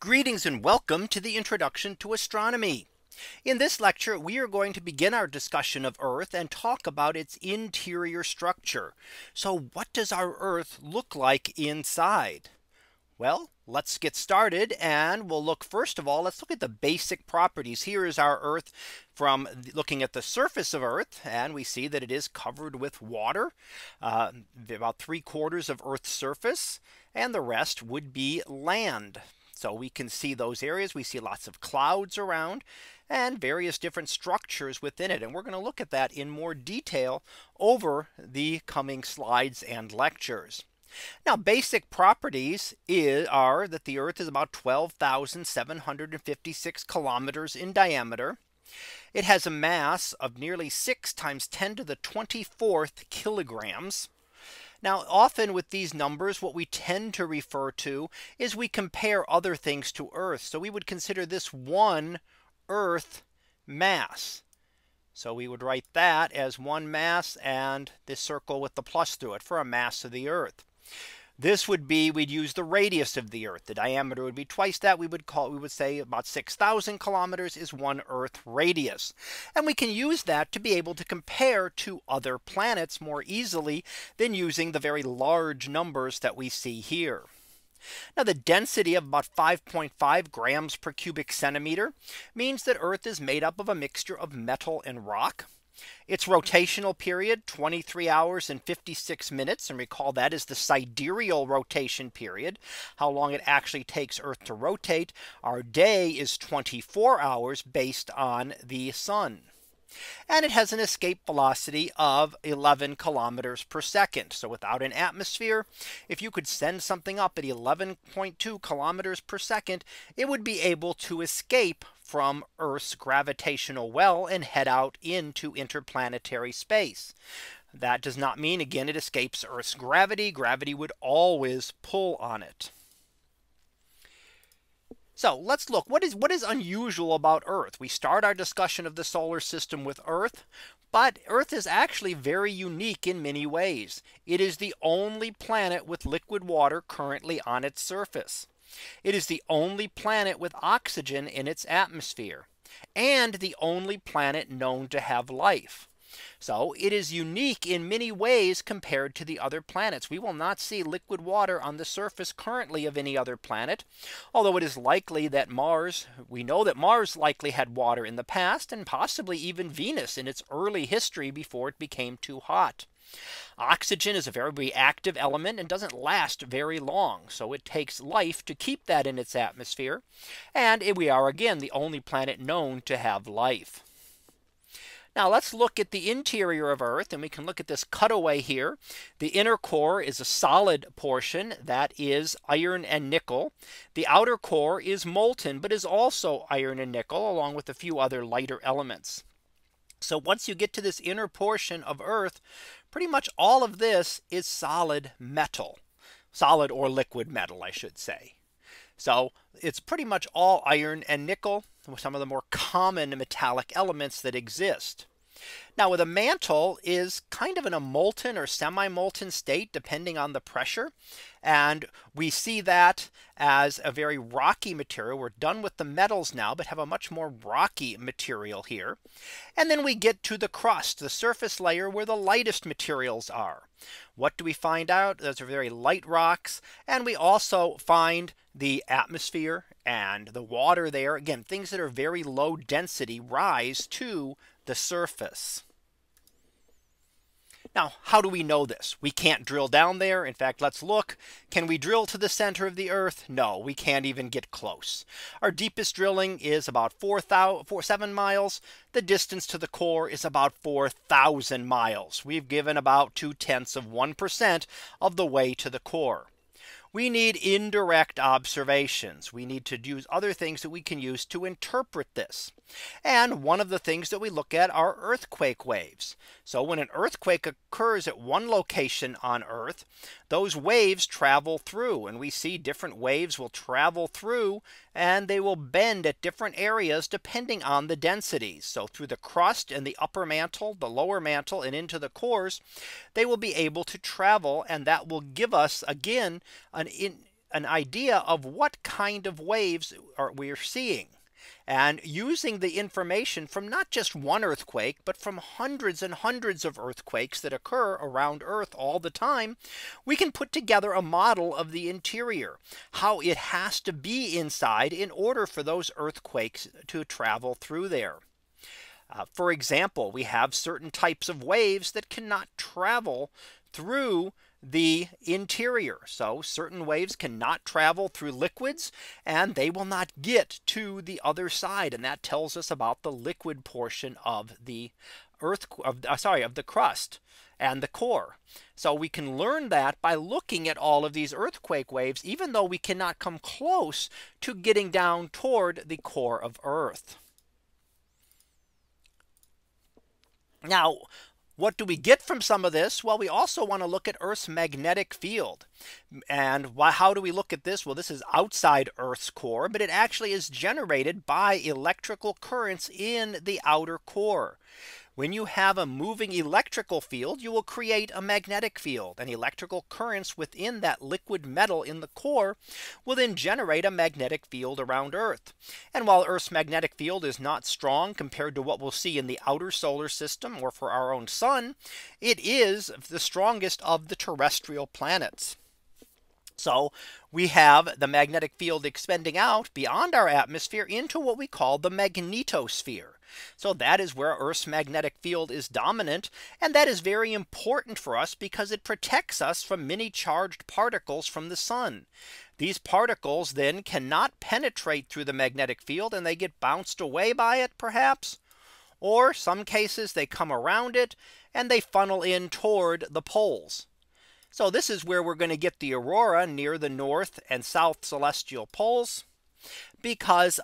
Greetings and welcome to the introduction to astronomy. In this lecture, we are going to begin our discussion of Earth and talk about its interior structure. So what does our Earth look like inside? Well, let's get started, and we'll look let's look at the basic properties. Here is our Earth from looking at the surface of Earth, and we see that it is covered with water, about 3/4 of Earth's surface, and the rest would be land. So we can see those areas. We see lots of clouds around and various different structures within it. And we're going to look at that in more detail over the coming slides and lectures. Now, basic properties are that the Earth is about 12,756 kilometers in diameter. It has a mass of nearly 6 × 10⁻²⁴ kilograms. Now, often with these numbers, what we tend to refer to is we compare other things to Earth. So we would consider this one Earth mass. So we would write that as one mass and this circle with the plus through it for a mass of the Earth. This would be, we'd use the radius of the Earth. The diameter would be twice that. We would say about 6,000 kilometers is one Earth radius. And we can use that to be able to compare to other planets more easily than using the very large numbers that we see here. Now, the density of about 5.5 grams per cubic centimeter means that Earth is made up of a mixture of metal and rock. Its rotational period, 23 hours and 56 minutes. And recall that is the sidereal rotation period, how long it actually takes Earth to rotate. Our day is 24 hours based on the sun. And it has an escape velocity of 11 kilometers per second. So without an atmosphere, if you could send something up at 11.2 kilometers per second, it would be able to escape from Earth's gravitational well and head out into interplanetary space. That does not mean, again, it escapes Earth's gravity. Gravity would always pull on it. So let's look what is unusual about Earth. We start our discussion of the solar system with Earth, but Earth is actually very unique in many ways. It is the only planet with liquid water currently on its surface. It is the only planet with oxygen in its atmosphere, and the only planet known to have life. So it is unique in many ways compared to the other planets. We will not see liquid water on the surface currently of any other planet, although it is likely that we know that Mars likely had water in the past, and possibly even Venus in its early history before it became too hot. Oxygen is a very reactive element and doesn't last very long. So it takes life to keep that in its atmosphere. And we are, again, the only planet known to have life. Now let's look at the interior of Earth, and we can look at this cutaway here. The inner core is a solid portion that is iron and nickel. The outer core is molten, but is also iron and nickel, along with a few other lighter elements. So once you get to this inner portion of Earth, pretty much all of this is solid metal, solid or liquid metal, I should say. So it's pretty much all iron and nickel, some of the more common metallic elements that exist. Now, the mantle is kind of in a molten or semi-molten state, depending on the pressure. And we see that as a very rocky material. We're done with the metals now, but have a much more rocky material here. And then we get to the crust, the surface layer, where the lightest materials are. What do we find out? Those are very light rocks. And we also find the atmosphere and the water there. Again, things that are very low density rise to the surface. Now, how do we know this? We can't drill down there. In fact, let's look. Can we drill to the center of the Earth? No, we can't even get close. Our deepest drilling is about 7 miles. The distance to the core is about 4,000 miles. We've given about 0.2% of the way to the core. We need indirect observations. We need to use other things that we can use to interpret this. And one of the things that we look at are earthquake waves. So when an earthquake occurs at one location on Earth, those waves travel through, and we see different waves will travel through, and they will bend at different areas depending on the densities. So through the crust and the upper mantle, the lower mantle, and into the cores, they will be able to travel, and that will give us, again, an an idea of what kind of waves we're seeing, and using the information from not just one earthquake, but from hundreds and hundreds of earthquakes that occur around Earth all the time, we can put together a model of the interior, how it has to be inside in order for those earthquakes to travel through there. For example, we have certain types of waves that cannot travel through the interior. So certain waves cannot travel through liquids, and they will not get to the other side. And that tells us about the liquid portion of the crust and the core. So we can learn that by looking at all of these earthquake waves, even though we cannot come close to getting down toward the core of Earth. Now, what do we get from some of this? Well, we also want to look at Earth's magnetic field. And how do we look at this? Well, this is outside Earth's core, but it actually is generated by electrical currents in the outer core. When you have a moving electrical field, you will create a magnetic field, and electrical currents within that liquid metal in the core will then generate a magnetic field around Earth. And while Earth's magnetic field is not strong compared to what we'll see in the outer solar system or for our own sun, it is the strongest of the terrestrial planets. So we have the magnetic field expanding out beyond our atmosphere into what we call the magnetosphere. So that is where Earth's magnetic field is dominant. And that is very important for us because it protects us from many charged particles from the sun. These particles then cannot penetrate through the magnetic field, and they get bounced away by it, perhaps. Or some cases they come around it and they funnel in toward the poles. So this is where we're going to get the aurora near the north and south celestial poles, because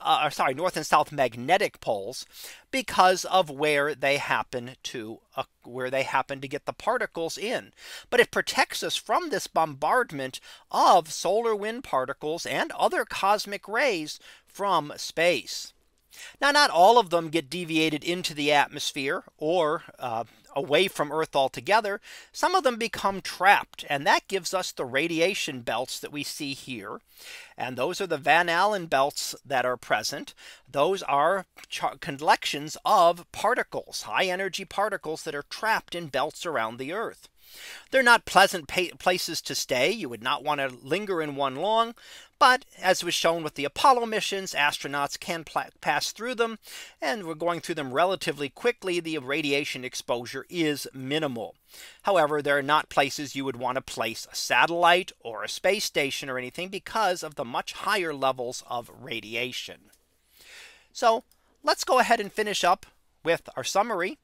north and south magnetic poles, because of where they happen to get the particles in. But it protects us from this bombardment of solar wind particles and other cosmic rays from space. Now, not all of them get deviated into the atmosphere or away from Earth altogether. Some of them become trapped, and that gives us the radiation belts that we see here. And those are the Van Allen belts that are present. Those are collections of particles, high energy particles that are trapped in belts around the Earth. They're not pleasant places to stay. You would not want to linger in one long, but as was shown with the Apollo missions, astronauts can pass through them, and we're going through them relatively quickly. The radiation exposure is minimal. However, they're not places you would want to place a satellite or a space station or anything because of the much higher levels of radiation. So let's go ahead and finish up with our summary.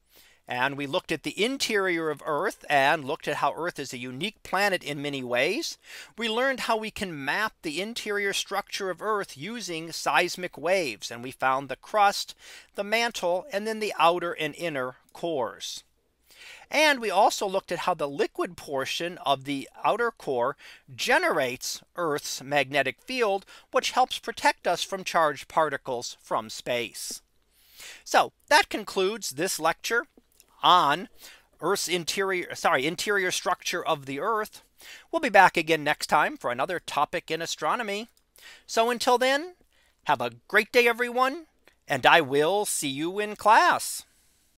And we looked at the interior of Earth and looked at how Earth is a unique planet in many ways. We learned how we can map the interior structure of Earth using seismic waves. And we found the crust, the mantle, and then the outer and inner cores. And we also looked at how the liquid portion of the outer core generates Earth's magnetic field, which helps protect us from charged particles from space. So that concludes this lecture on Earth's interior structure of the Earth. We'll be back again next time for another topic in astronomy. So until then, have a great day, everyone, and I will see you in class.